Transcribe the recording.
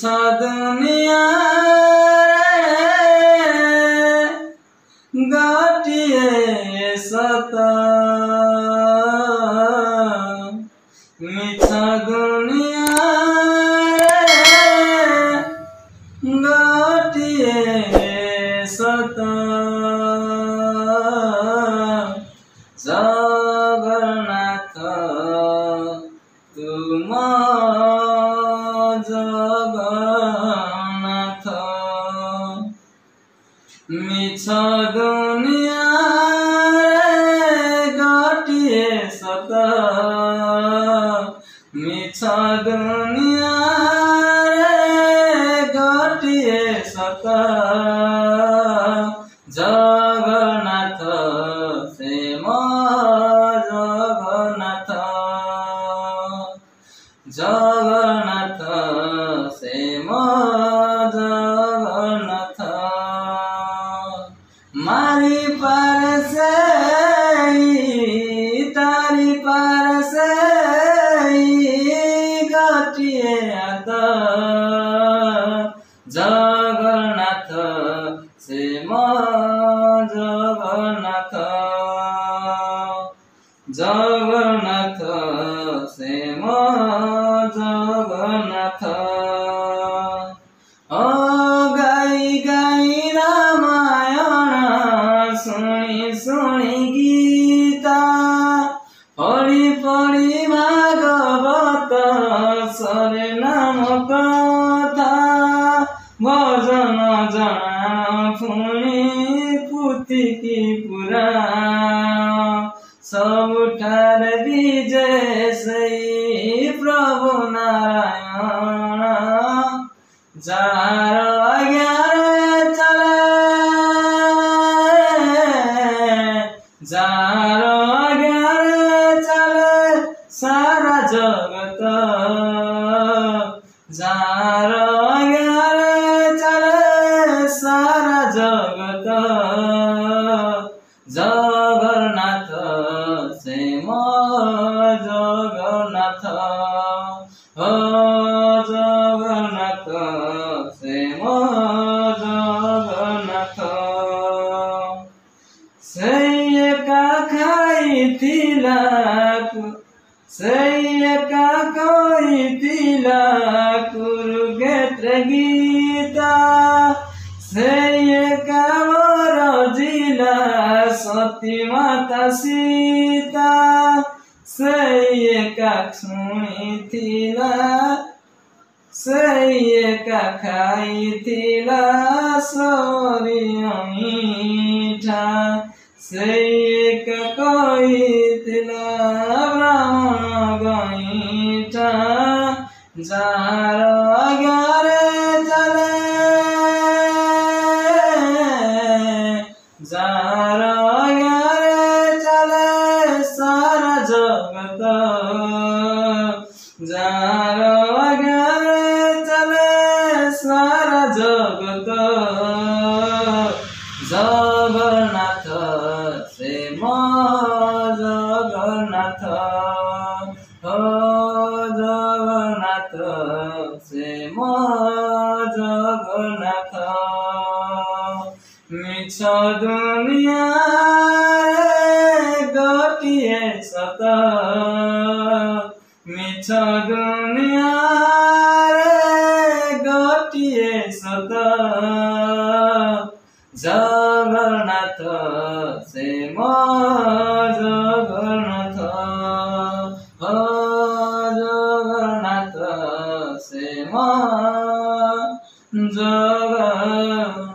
सदनिया गाटिए सता मिछा दुनिया गाटिए सता जगन्नाथ तुम जगन्नाथ मिछा दुनिया गाटिए सता मिछा दुनिया गाटिए सता जगन्नाथ से जगन्नाथ जगन्नाथ से जगन्नाथ मारी पर से तारी पर से गाटिए आता जगन्नाथ से जगन्नाथ जगन्नाथ से जगन्नाथ ओ गाई गाई रामायण सुनी सुनी गीता पढ़ी पढ़ी भागवत सरे नाम कथा भजन जाना फुनी पुति की पुरा सब ठार विजय सही प्रभु नारायण जार अज्ञान चले जार अज्ञान चले सारा जगत जार अज्ञान चले सारा जगत जगन्नाथ से जगन्नाथ ओ जगन्नाथ से जगन्नाथ सैय का खाई तिलक सैय का कोई तिलक कुरुक्षेत्र गीता सैय का सती माता सीता सैय का सुनी थीला सैय का खाई थीला सोरी मीठा सैय का कोई तिला ब्राह्मण गईठा जार अग्ञारे जार अज्ञान चले सारा जगत जार अज्ञान चले सारा जगत जगन्नाथ से जगन्नाथ ओ जगन्नाथ से जगन्नाथ मिछा दुनिया गाटिए सता मिछा दुनिया गाटिए सता जगन्नाथ से जगन्नाथ ओ जगन्नाथ से जगन्नाथ।